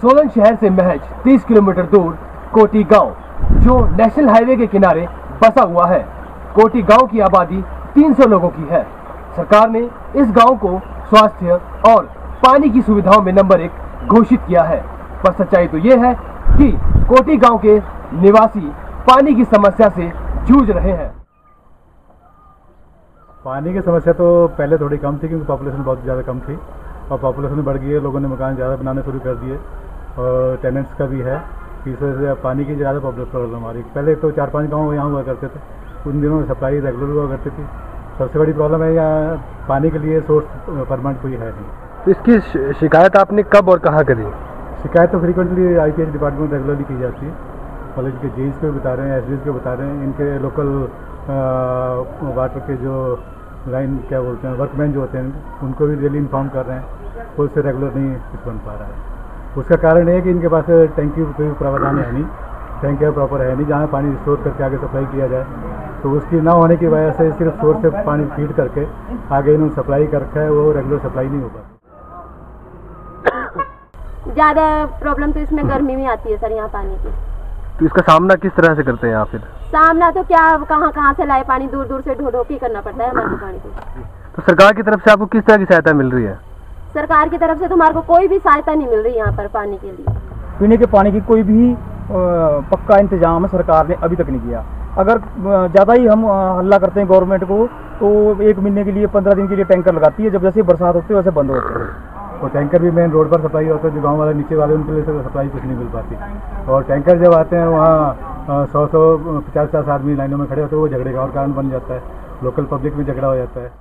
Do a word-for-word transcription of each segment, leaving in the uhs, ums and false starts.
सोलन शहर से महज तीस किलोमीटर दूर कोटी गांव, जो नेशनल हाईवे के किनारे बसा हुआ है। कोटी गांव की आबादी तीन सौ लोगों की है। सरकार ने इस गांव को स्वास्थ्य और पानी की सुविधाओं में नंबर एक घोषित किया है, पर सच्चाई तो ये है कि कोटी गांव के निवासी पानी की समस्या से जूझ रहे हैं। पानी की समस्या तो पहले थोड़ी कम थी, क्योंकि पॉपुलेशन बहुत ज़्यादा कम थी और पॉपुलेशन बढ़ गई है, लोगों ने मकान ज़्यादा बनाने शुरू कर दिए और टेनेंट्स का भी है। इस वजह से पानी की ज़्यादा प्रॉब्लम हमारी, पहले तो चार पांच गांव यहाँ हुआ करते थे, उन दिनों में सप्लाई रेगुलर हुआ करती थी। सबसे बड़ी प्रॉब्लम है यहाँ पानी के लिए सोर्स परमानेंट कोई है नहीं। तो इसकी शिकायत आपने कब और कहाँ करी? शिकायत तो frequently I P H department regularly की जाती है, कॉलेज के जी एस को बता रहे हैं, एस डी एस को बता रहे हैं, इनके लोकल वाटर के जो लाइन क्या बोलते हैं वर्कमैन जो होते हैं उनको भी डेली इन्फॉर्म कर रहे हैं, तो उससे रेगुलर नहीं कुछ बन पा रहा है। उसका कारण है कि इनके पास टैंकी कोई प्रावधान है नहीं, टैंकी प्रॉपर है नहीं जहाँ पानी स्टोर करके आगे सप्लाई किया जाए। तो उसकी ना होने की वजह से सिर्फ स्टोर से पानी फीड करके आगे इन्होंने सप्लाई कर रखा है, वो रेगुलर सप्लाई नहीं हो पाती। ज़्यादा प्रॉब्लम तो इसमें गर्मी में आती है सर, यहाँ पानी की। तो इसका सामना किस तरह से करते हैं आप? फिर सामना तो क्या, कहाँ कहाँ से लाए पानी, दूर दूर से ढो ढो के करना पड़ता है हमारे पानी को। तो सरकार की तरफ से आपको किस तरह की सहायता मिल रही है? सरकार की तरफ से तुम्हारे को कोई भी सहायता नहीं मिल रही यहाँ पर पानी के लिए। पीने के पानी की कोई भी आ, पक्का इंतजाम सरकार ने अभी तक नहीं किया। अगर ज़्यादा ही हम हल्ला करते हैं गवर्नमेंट को, तो एक महीने के लिए पंद्रह दिन के लिए टैंकर लगाती है, जब जैसे बरसात होती है वैसे बंद होती है। और टैंकर भी मेन रोड पर सप्लाई होता है, जो गाँव वाले नीचे वाले उनके लिए सप्लाई कुछ नहीं मिल पाती। और टैंकर जब आते हैं वहाँ सौ सौ पचास पचास आदमी लाइनों में खड़े होते हैं, वो झगड़े का और कारण बन जाता है, लोकल पब्लिक में झगड़ा हो जाता है।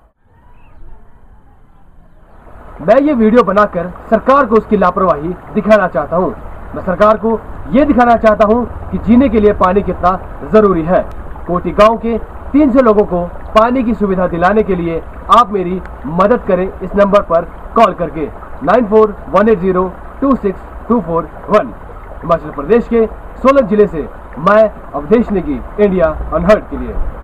मैं ये वीडियो बनाकर सरकार को उसकी लापरवाही दिखाना चाहता हूँ। मैं सरकार को ये दिखाना चाहता हूँ कि जीने के लिए पानी कितना जरूरी है। कोटी गांव के तीन सौ लोगों को पानी की सुविधा दिलाने के लिए आप मेरी मदद करें, इस नंबर पर कॉल करके nine four one eight zero two six two four one. Himachal Pradesh के सोलन जिले से मैं अवधेश नेगी, इंडिया अनहर्ड के लिए।